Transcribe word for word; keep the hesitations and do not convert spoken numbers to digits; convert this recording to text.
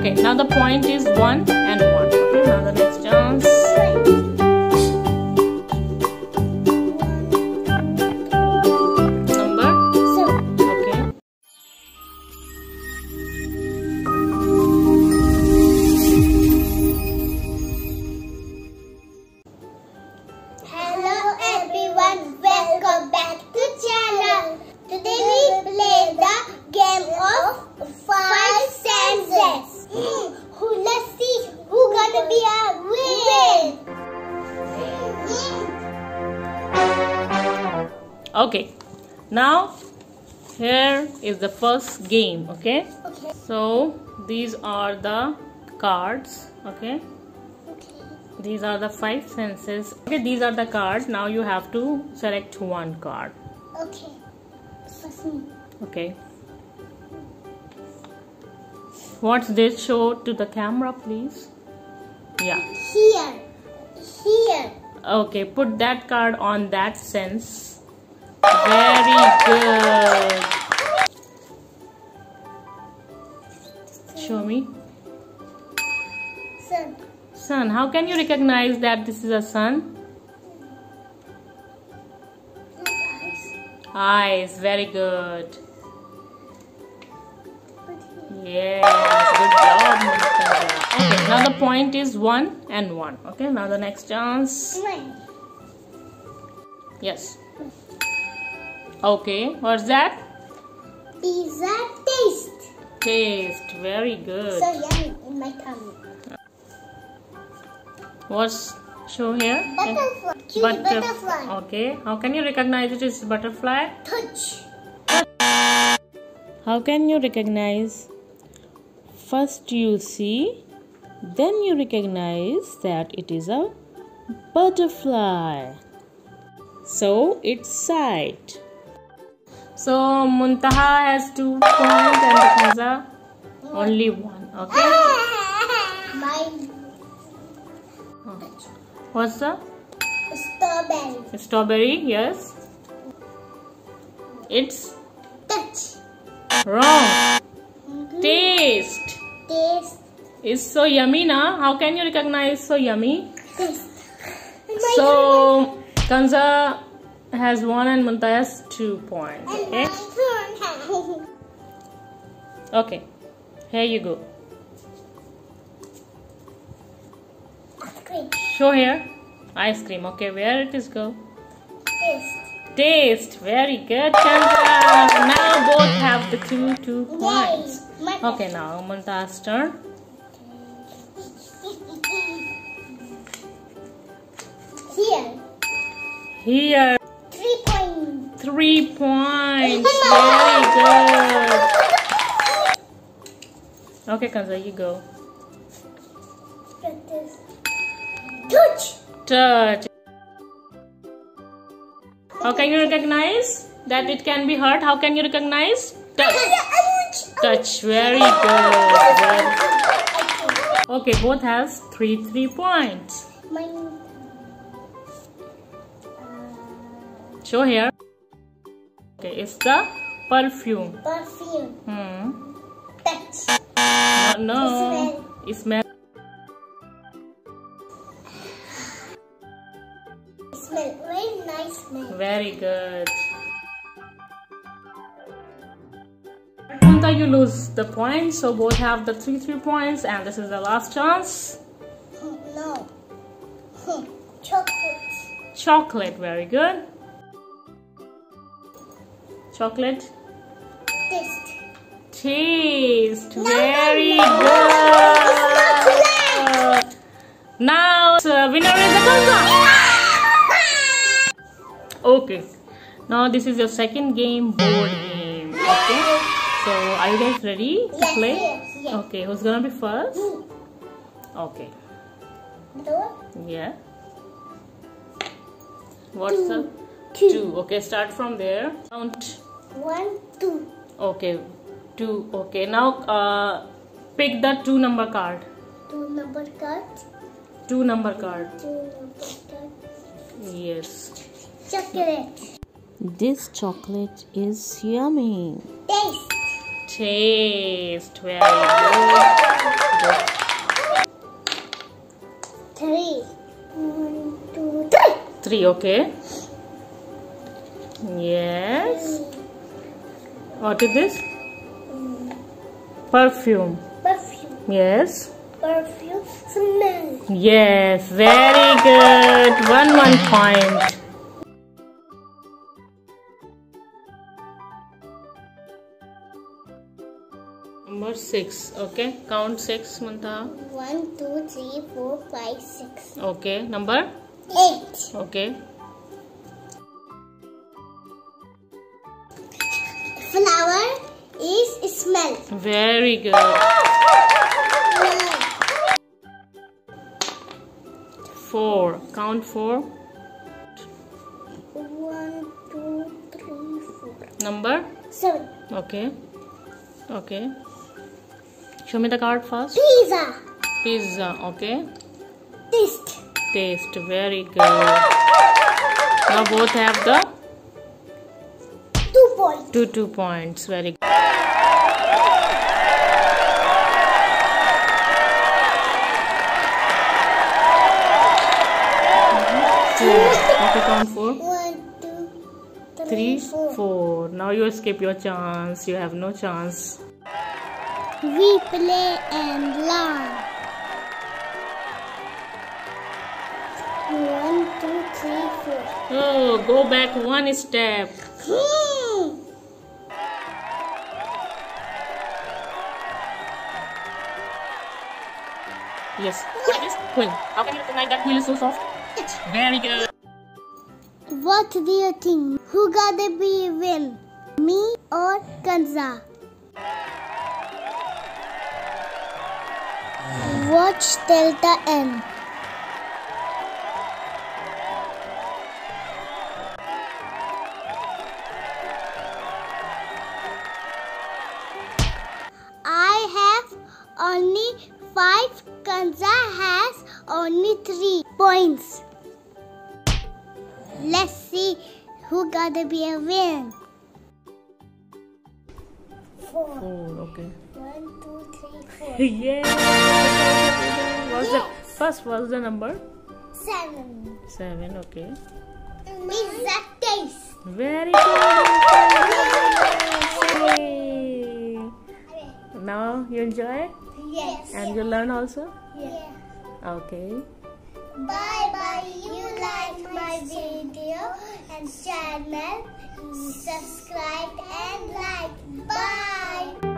Okay, now the point is one and one. Okay, now the next chance. Number seven. Okay. Hello everyone, welcome back to channel. Today we play the game of five sentences. Let's see who's gonna be a win. Okay, now here is the first game. Okay? Okay. So these are the cards. Okay. Okay. These are the five senses. Okay, these are the cards. Now you have to select one card. Okay. First me. Okay. What's this? Show to the camera, please. Yeah. Here. Here. Okay, put that card on that sense. Very good. Show me. Sun. Sun. How can you recognize that this is a sun? Eyes. Eyes. Very good. Yes, good job, Muntaha. Okay, now the point is one and one. Okay, now the next chance. Yes. Okay, what's that? Pizza taste. Taste, very good. So yummy in my tummy. What's show here? Butterfly. Cute Butterf butterfly. Okay, how can you recognize it as butterfly? Touch. How can you recognize? First you see, then you recognize that it is a butterfly. So it's sight. So Muntaha has two points and Kanza only one. Okay. Mine. Oh. What's the? Strawberry. Strawberry, yes. It's touch. Wrong. Mm-hmm. Taste. Taste. It's so yummy, na? How can you recognize so yummy? Taste. So Kanza has one and Muntaha has two points. Okay. Okay. Here you go. Ice cream. Show here. Ice cream. Okay, where it is go? Taste. Taste. Very good, Kanza. Now both have the two two points. Okay, now Muntaha's turn. Here. Here. Three points. Three points. Very good. Okay, Kanza, you go. Touch. Touch. How can you recognize that it can be hurt? How can you recognize? Touch. Touch. Very good. Okay, both has three three points. Show here. Okay, it's the perfume. Perfume. Hmm. Touch. No, no. It smells. Smell. Very nice smell. Very good. Muntaha, you lose the point, so both have the three three points, and this is the last chance. No. Chocolate. Chocolate. Very good. Chocolate. Taste. Taste. No, very no, no. good. It's not now, the winner is the Kanza. Okay, now this is your second game, board game. Okay, so are you guys ready to yes, play? Yes, yes. Okay, who's gonna be first? Me. Okay. Door? Yeah. What's two. the two. two? Okay, start from there. Count. One, two. Okay, two. Okay, now uh, pick the two number card. Two number card. Two number card. Two number card. Yes. Chocolate. This chocolate is yummy. Taste. Taste. Very good. three, okay? Yes. What is this? Perfume. Perfume. Yes. Perfume smells. Yes, very good. One one point. Number six, okay? Count six, Muntaha. One, two, three, four, five, six. Okay, number? Eight. Okay. Flower is smell. Very good. Four. Count four. One, two, three, four. Number? Seven. Okay. Okay. Show me the card first. Pizza. Pizza, okay. Taste. Taste, very good. Now both have the two points. Two two points, very good. Four. Okay, count four. One, two, three, three four. four. Now you skip your chance. You have no chance. We play and learn. One, two, three, four. Oh, go back one step. Hmm. Yes. What is this? Quill. How can you recognize that quill is so soft? It's very good. What do you think? Who got the bee win? Me or Kanza? Watch till the end. I have only five. Kanza has only three points. Let's see who got to be a win. Four. Four, okay. One, two, three, four. Yeah. What's yes. the first was the number? Seven. Seven, okay. Pizza taste. Very good. Yay. Now you enjoy? Yes. And yes. you learn also? Yes. Okay. Bye bye. You like my video and channel, subscribe and like. Bye.